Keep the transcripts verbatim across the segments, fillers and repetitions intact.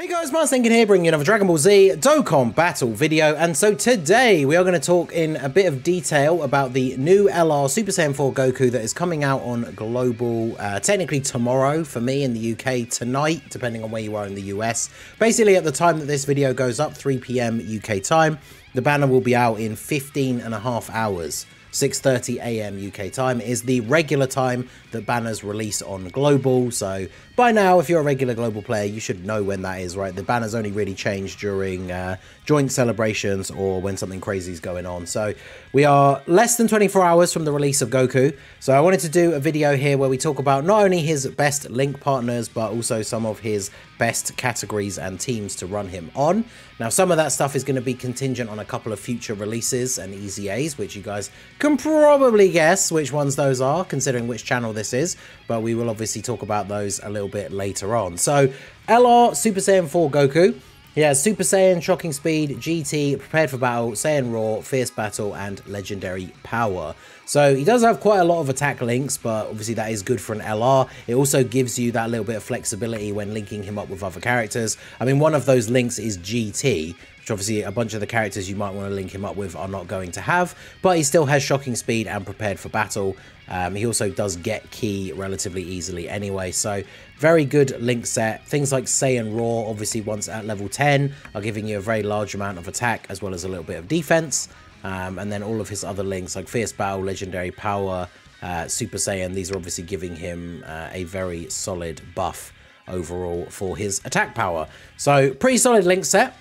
Hey guys, Masked Ningen here, bringing you another Dragon Ball Z Dokkan Battle video. And so today we are going to talk in a bit of detail about the new L R Super Saiyan four Goku that is coming out on global, uh, technically tomorrow for me in the U K, tonight, depending on where you are in the U S. Basically at the time that this video goes up, three p m U K time, the banner will be out in fifteen and a half hours. six thirty a m U K time is the regular time that banners release on global. So by now, if you're a regular global player, you should know when that is, right? The banners only really change during uh, joint celebrations or when something crazy is going on. So we are less than twenty-four hours from the release of Goku. So I wanted to do a video here where we talk about not only his best link partners, but also some of his best categories and teams to run him on. Now, some of that stuff is going to be contingent on a couple of future releases and E Z As, which you guys can probably guess which ones those are, considering which channel this is, but we will obviously talk about those a little bit later on. So, L R Super Saiyan four Goku. He has Super Saiyan, Shocking Speed, G T, Prepared for Battle, Saiyan Raw, Fierce Battle, and Legendary Power. So he does have quite a lot of attack links, but obviously that is good for an L R. It also gives you that little bit of flexibility when linking him up with other characters. I mean, one of those links is G T, which obviously a bunch of the characters you might want to link him up with are not going to have, but he still has Shocking Speed and Prepared for Battle. Um, he also does get Ki relatively easily anyway, so very good link set. Things like Saiyan Raw, obviously once at level ten, are giving you a very large amount of attack as well as a little bit of defense. Um, and then all of his other links like Fierce Battle, Legendary Power, uh, Super Saiyan, these are obviously giving him uh, a very solid buff overall for his attack power. So pretty solid link set.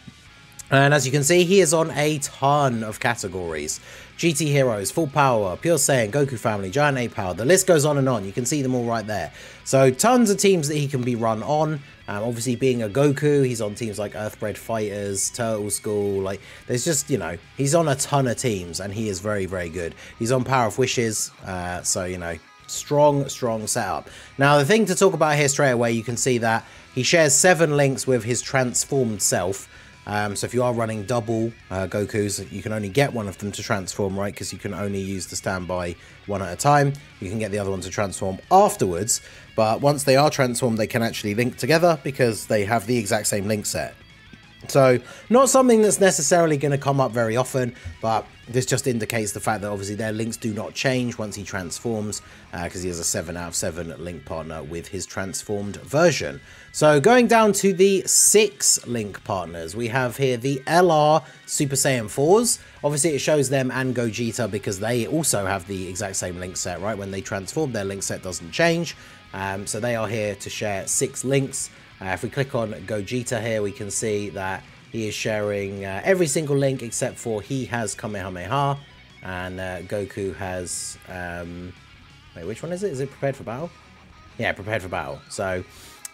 And as you can see, he is on a ton of categories. G T Heroes, Full Power, Pure Saiyan, Goku Family, Giant A-Power. The list goes on and on. You can see them all right there. So tons of teams that he can be run on. Um, obviously, being a Goku, he's on teams like Earthbred Fighters, Turtle School. Like, there's just, you know, he's on a ton of teams, and he is very, very good. He's on Power of Wishes, uh, so, you know, strong, strong setup. Now, the thing to talk about here straight away, you can see that he shares seven links with his transformed self. Um, so if you are running double uh, Gokus, you can only get one of them to transform, right? Because you can only use the standby one at a time. You can get the other one to transform afterwards. But once they are transformed, they can actually link together because they have the exact same link set. So not something that's necessarily going to come up very often, but this just indicates the fact that obviously their links do not change once he transforms, because uh, he has a seven out of seven link partner with his transformed version. So going down to the six link partners, we have here the L R Super Saiyan fours. Obviously it shows them and Gogeta because they also have the exact same link set, right? When they transform, their link set doesn't change. Um, so they are here to share six links. Uh, if we click on Gogeta here, we can see that he is sharing uh, every single link except for he has Kamehameha, and uh, Goku has, um, wait, which one is it? Is it Prepared for Battle? Yeah, Prepared for Battle. So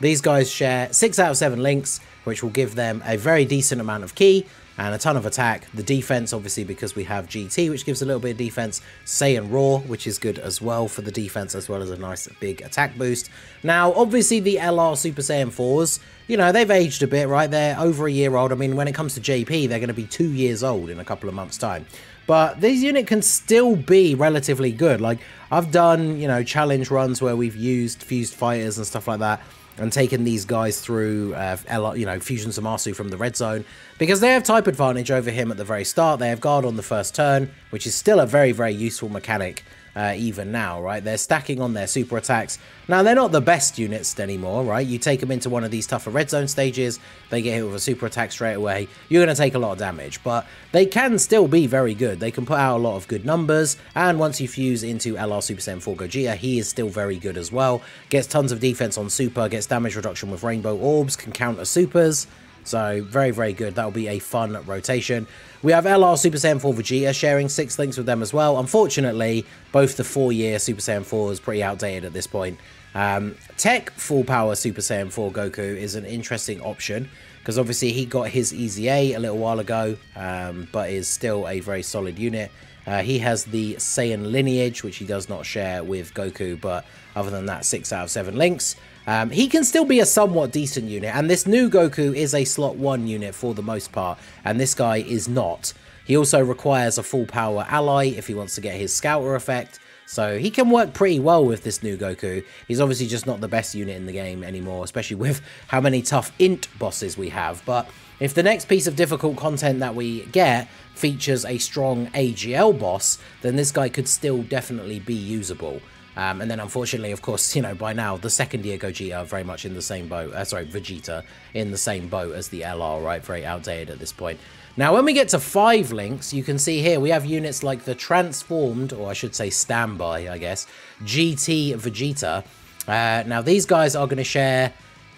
these guys share six out of seven links, which will give them a very decent amount of Ki and a ton of attack. The defense, obviously, because we have G T, which gives a little bit of defense. Saiyan Raw, which is good as well for the defense, as well as a nice big attack boost. Now, obviously, the L R Super Saiyan fours, you know, they've aged a bit, right? They're over a year old. I mean, when it comes to J P, they're going to be two years old in a couple of months' time. But this unit can still be relatively good. Like, I've done, you know, challenge runs where we've used fused fighters and stuff like that, and taking these guys through, uh, L R, you know, Fusion Zamasu from the Red Zone, because they have type advantage over him at the very start. They have guard on the first turn, which is still a very, very useful mechanic uh, even now, right? They're stacking on their super attacks. Now, they're not the best units anymore, right? You take them into one of these tougher Red Zone stages, they get hit with a super attack straight away, you're going to take a lot of damage, but they can still be very good. They can put out a lot of good numbers, and once you fuse into L R Super Saiyan four Gojiya, he is still very good as well. Gets tons of defense on super, gets damage reduction with rainbow orbs, can counter supers. So very, very good. That'll be a fun rotation. We have L R Super Saiyan four Vegeta sharing six links with them as well. Unfortunately, both the four-year Super Saiyan four is pretty outdated at this point. Um, Tech Full Power Super Saiyan four Goku is an interesting option because obviously he got his E Z A a little while ago, um, but is still a very solid unit. Uh, he has the Saiyan lineage, which he does not share with Goku, but other than that, six out of seven links. Um, he can still be a somewhat decent unit, and this new Goku is a slot one unit for the most part, and this guy is not. He also requires a full power ally if he wants to get his scouter effect, So he can work pretty well with this new Goku. He's obviously just not the best unit in the game anymore, especially with how many tough int bosses we have. But if the next piece of difficult content that we get features a strong A G L boss, then this guy could still definitely be usable. Um, and then unfortunately, of course, you know, by now, the second year Gogeta are very much in the same boat, uh, sorry, Vegeta, in the same boat as the L R, right? Very outdated at this point. Now, when we get to five links, you can see here we have units like the transformed, or I should say standby, I guess, G T Vegeta. Uh, now, these guys are going to share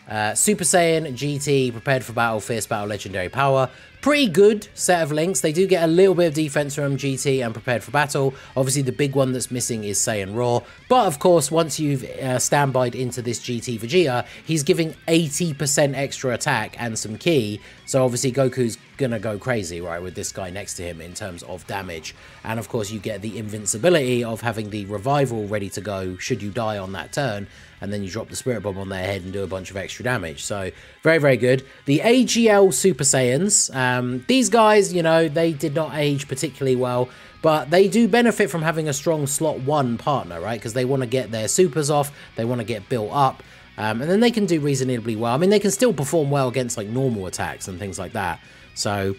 uh, Super Saiyan, G T, Prepared for Battle, Fierce Battle, Legendary Power. Pretty good set of links. They do get a little bit of defense from G T and Prepared for Battle. Obviously, the big one that's missing is Saiyan Raw. But, of course, once you've uh, standbyed into this G T Vegeta, he's giving eighty percent extra attack and some ki. So, obviously, Goku's going to go crazy, right, with this guy next to him in terms of damage. And, of course, you get the invincibility of having the revival ready to go should you die on that turn. And then you drop the Spirit Bomb on their head and do a bunch of extra damage. So, very, very good. The A G L Super Saiyans... Um, Um, these guys, you know, they did not age particularly well, but they do benefit from having a strong slot one partner, right? Because they want to get their supers off, they want to get built up, um, and then they can do reasonably well. I mean, they can still perform well against, like, normal attacks and things like that. So...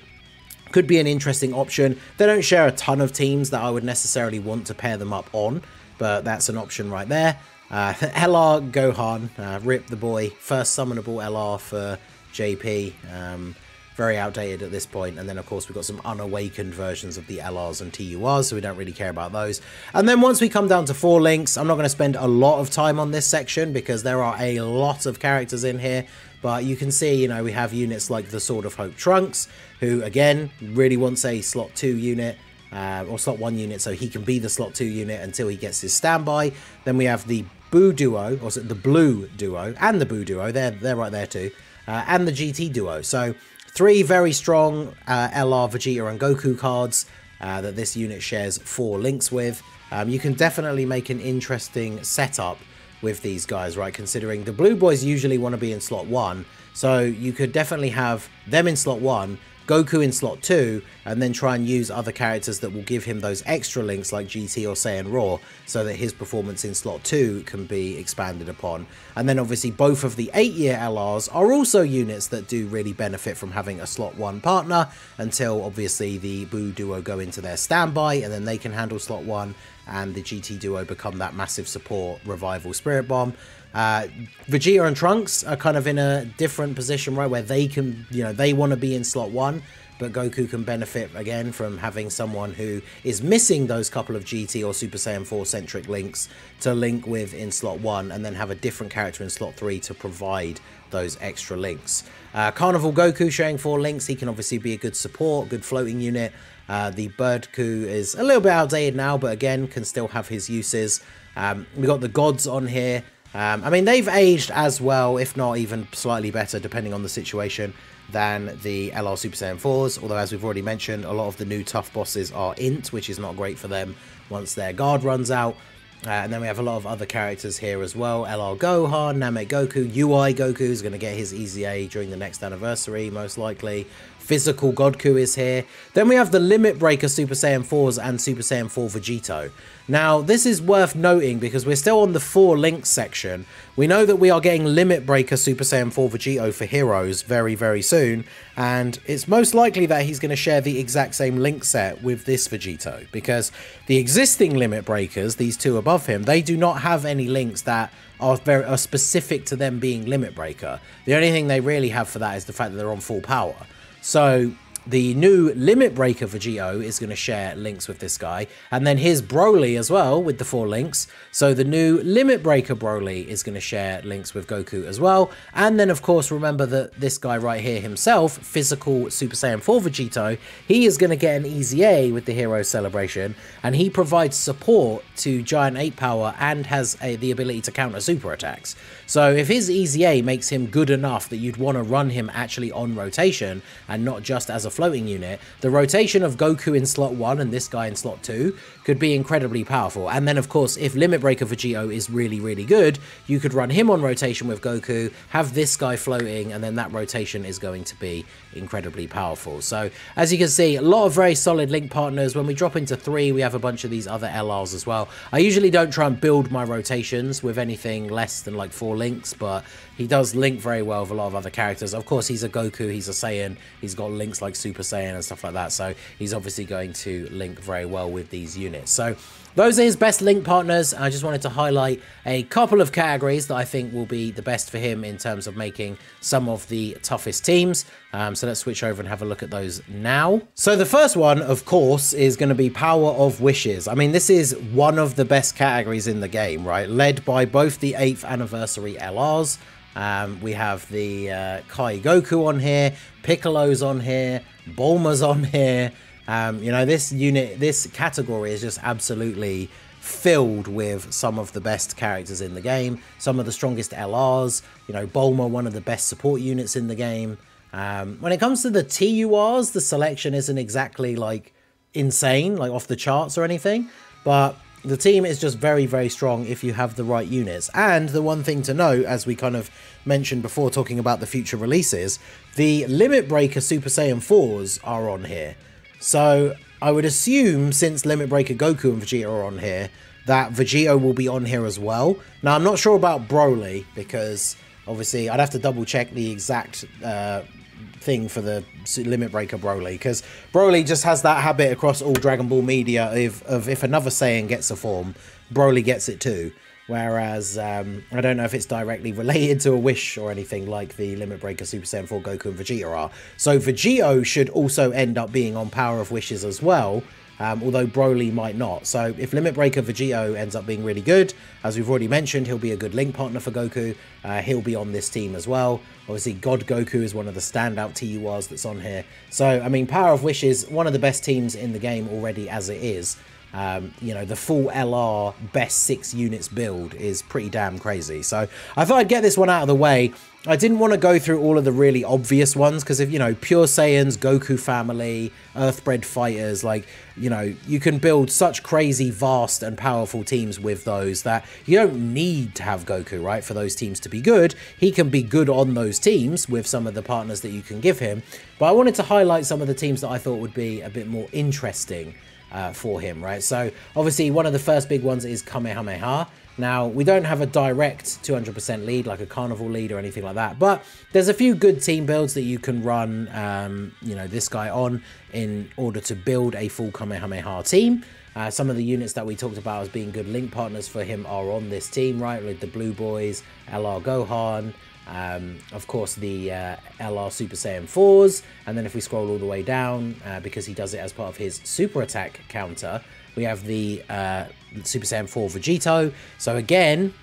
could be an interesting option. They don't share a ton of teams that I would necessarily want to pair them up on, but that's an option right there. Uh, L R Gohan, uh, rip the boy, first summonable L R for J P, um... very outdated at this point. And then, of course, we've got some unawakened versions of the L Rs and T U Rs, so we don't really care about those. And then once we come down to four links, I'm not going to spend a lot of time on this section because there are a lot of characters in here. But you can see, you know, we have units like the Sword of Hope Trunks, who, again, really wants a slot two unit, uh, or slot one unit, so he can be the slot two unit until he gets his standby. Then we have the Boo Duo, or the Blue Duo, and the Boo Duo, they're, they're right there too, uh, and the G T Duo. So... three very strong uh, L R, Vegeta and Goku cards uh, that this unit shares four links with. Um, you can definitely make an interesting setup with these guys, right? Considering the blue boys usually want to be in slot one. So you could definitely have them in slot one, Goku in slot two, and then try and use other characters that will give him those extra links like G T or Saiyan Raw so that his performance in slot two can be expanded upon. And then obviously both of the eight year L Rs are also units that do really benefit from having a slot one partner until obviously the Boo Duo go into their standby and then they can handle slot one and the G T Duo become that massive support revival Spirit Bomb. Uh, Vegeta and Trunks are kind of in a different position, right, where they can, you know, they want to be in slot one, but Goku can benefit, again, from having someone who is missing those couple of G T or Super Saiyan four-centric links to link with in slot one, and then have a different character in slot three to provide those extra links. Uh, Carnival Goku sharing four links. He can obviously be a good support, good floating unit. Uh, the Bird Coup is a little bit outdated now, but again, can still have his uses. Um, we got the Gods on here. Um, I mean, they've aged as well, if not even slightly better, depending on the situation, than the L R Super Saiyan fours. Although, as we've already mentioned, a lot of the new tough bosses are int, which is not great for them once their guard runs out. Uh, and then we have a lot of other characters here as well. L R Gohan, Namek Goku, U I Goku is going to get his E Z A during the next anniversary, most likely. Physical Godku is here. Then we have the Limit Breaker Super Saiyan fours and Super Saiyan four Vegito. Now, this is worth noting because we're still on the four links section. We know that we are getting Limit Breaker Super Saiyan four Vegito for Heroes very, very soon. And it's most likely that he's going to share the exact same link set with this Vegito because the existing Limit Breakers, these two above him, they do not have any links that are, very, are specific to them being Limit Breaker. The only thing they really have for that is the fact that they're on full power. So the new Limit Breaker Vegito is going to share links with this guy. And then here's Broly as well with the four links. So the new Limit Breaker Broly is going to share links with Goku as well. And then, of course, remember that this guy right here himself, Physical Super Saiyan four Vegito, he is going to get an E Z A with the Hero Celebration. And he provides support to Giant A-Power and has a, the ability to counter super attacks. So if his E Z A makes him good enough that you'd want to run him actually on rotation and not just as a floating unit, the rotation of Goku in slot one and this guy in slot two could be incredibly powerful. And then of course, if Limit Breaker Vegito is really, really good, you could run him on rotation with Goku, have this guy floating, and then that rotation is going to be incredibly powerful. So as you can see, a lot of very solid link partners. When we drop into three, we have a bunch of these other L Rs as well. I usually don't try and build my rotations with anything less than like four links, but he does link very well with a lot of other characters. Of course, he's a Goku, he's a Saiyan, he's got links like Super Saiyan and stuff like that, so he's obviously going to link very well with these units. So those are his best link partners. I just wanted to highlight a couple of categories that I think will be the best for him in terms of making some of the toughest teams. Um, so let's switch over and have a look at those now. So the first one, of course, is going to be Power of Wishes. I mean, this is one of the best categories in the game, right? Led by both the eighth anniversary L Rs. Um, we have the uh, Kai Goku on here, Piccolo's on here, Bulma's on here. Um, you know, this unit, this category is just absolutely filled with some of the best characters in the game, some of the strongest L Rs, you know, Bulma, one of the best support units in the game. Um, when it comes to the T U Rs, the selection isn't exactly like insane, like off the charts or anything, but the team is just very, very strong if you have the right units. And the one thing to note, as we kind of mentioned before talking about the future releases, the Limit Breaker Super Saiyan fours are on here. So I would assume, since Limit Breaker Goku and Vegeta are on here, that Vegito will be on here as well. Now, I'm not sure about Broly, because obviously I'd have to double check the exact uh, thing for the Limit Breaker Broly, because Broly just has that habit across all Dragon Ball media of, of if another Saiyan gets a form, Broly gets it too. Whereas, um, I don't know if it's directly related to a wish or anything like the Limit Breaker Super Saiyan four Goku and Vegeta are. So Vegito should also end up being on Power of Wishes as well, um, although Broly might not. So if Limit Breaker Vegito ends up being really good, as we've already mentioned, he'll be a good link partner for Goku. Uh, he'll be on this team as well. Obviously, God Goku is one of the standout T U Rs that's on here. So, I mean, Power of Wishes, one of the best teams in the game already as it is. Um, you know, the full L R best six units build is pretty damn crazy. So I thought I'd get this one out of the way. I didn't want to go through all of the really obvious ones, because if, you know, Pure Saiyans, Goku Family, Earthbred Fighters, like, you know, you can build such crazy, vast and powerful teams with those that you don't need to have Goku, right, for those teams to be good. He can be good on those teams with some of the partners that you can give him. But I wanted to highlight some of the teams that I thought would be a bit more interesting Uh, for him, right? So obviously one of the first big ones is Kamehameha. Now, we don't have a direct two hundred percent lead like a Carnival lead or anything like that, but there's a few good team builds that you can run, um, you know, this guy on in order to build a full Kamehameha team. Uh, some of the units that we talked about as being good link partners for him are on this team, right? With the Blue Boys, L R Gohan, Um, of course the uh, L R Super Saiyan fours, and then if we scroll all the way down, uh, because he does it as part of his super attack counter, we have the uh, Super Saiyan four Vegito. So again,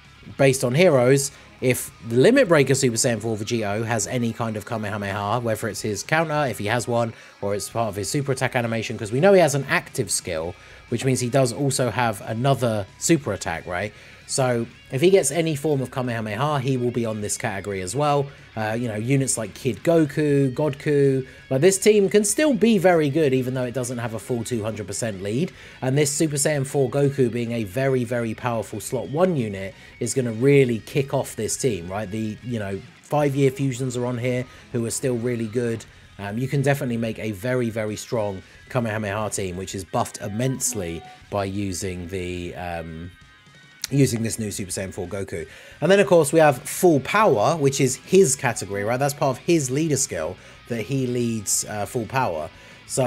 based on heroes, if the Limit Breaker Super Saiyan four Vegito has any kind of Kamehameha, whether it's his counter, if he has one, or it's part of his super attack animation, because we know he has an active skill, which means he does also have another super attack, right? So if he gets any form of Kamehameha, he will be on this category as well. Uh, you know, units like Kid Goku, Godku, like this team can still be very good, even though it doesn't have a full two hundred percent lead. And this Super Saiyan four Goku being a very, very powerful slot one unit is going to really kick off this team, right? The, you know, five-year fusions are on here who are still really good. Um, you can definitely make a very, very strong Kamehameha team, which is buffed immensely by using the... Um, using this new Super Saiyan four Goku. And then of course we have Full Power, which is his category, right? That's part of his leader skill that he leads, uh, Full Power. So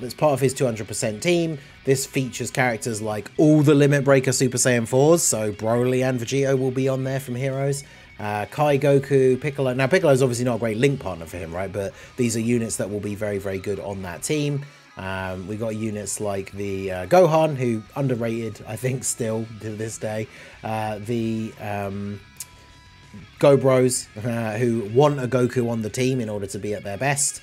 that's part of his two hundred percent team. This features characters like all the Limit Breaker Super Saiyan fours, so Broly and Vegito will be on there from heroes. Uh, Kai Goku, Piccolo. Now Piccolo's obviously not a great link partner for him, right? But these are units that will be very, very good on that team. Um, we got units like the uh, Gohan, who underrated, I think, still to this day. Uh, the um, Go Bros, uh, who want a Goku on the team in order to be at their best.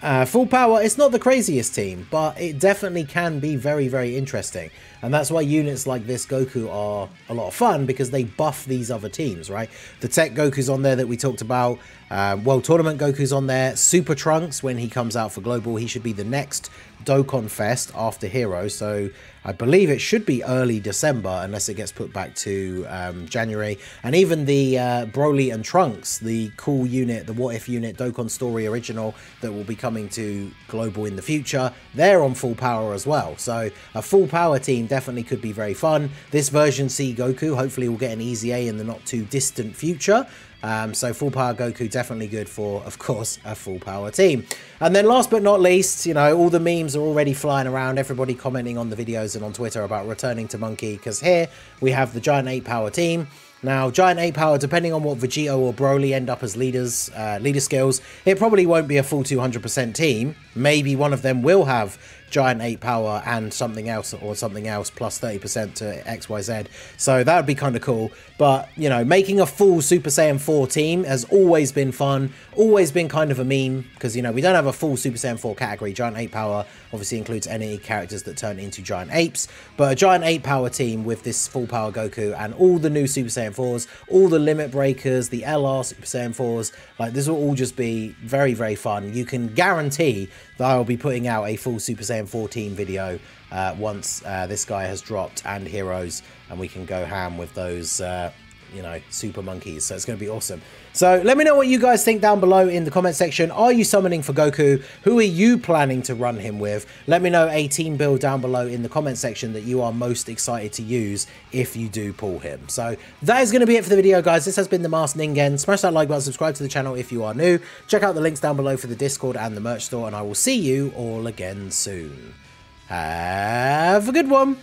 Uh, Full Power, it's not the craziest team, but it definitely can be very, very interesting. And that's why units like this Goku are a lot of fun, because they buff these other teams, right? The Tech Goku's on there that we talked about. Uh, World Tournament Goku's on there. Super Trunks, when he comes out for Global, he should be the next Dokkan Fest after Hero. So I believe it should be early December, unless it gets put back to um, January. And even the uh, Broly and Trunks, the cool unit, the What If unit, Dokkan Story Original, that will be coming to Global in the future, they're on Full Power as well. So a Full Power team definitely could be very fun. This version C Goku hopefully will get an E Z A in the not too distant future. Um, so Full Power Goku definitely good for, of course, a Full Power team. And then last but not least, you know, all the memes are already flying around, everybody commenting on the videos and on Twitter about returning to Monkey, because here we have the Giant A-Power team. Now, Giant A-Power, depending on what Vegito or Broly end up as leaders, uh, leader skills, it probably won't be a full two hundred percent team. Maybe one of them will have Giant A-Power and something else or something else plus thirty percent to X Y Z. So that would be kind of cool. But, you know, making a full Super Saiyan four team has always been fun, always been kind of a meme, because, you know, we don't have a full Super Saiyan four category. Giant A-Power obviously includes any characters that turn into Giant Apes. But a Giant A-Power team with this Full Power Goku and all the new Super Saiyan fours, all the Limit Breakers, the L R Super Saiyan fours, like, this will all just be very, very fun. You can guarantee that I'll be putting out a full Super Saiyan fourteen video uh, once uh, this guy has dropped and Heroes, and we can go ham with those, uh, you know, Super Monkeys. So it's going to be awesome. So let me know what you guys think down below in the comment section. Are you summoning for Goku? Who are you planning to run him with? Let me know a team build down below in the comment section that you are most excited to use if you do pull him. So that is going to be it for the video, guys. This has been The Masked Ningen. Smash that like button, subscribe to the channel if you are new. Check out the links down below for the Discord and the merch store, and I will see you all again soon. Have a good one.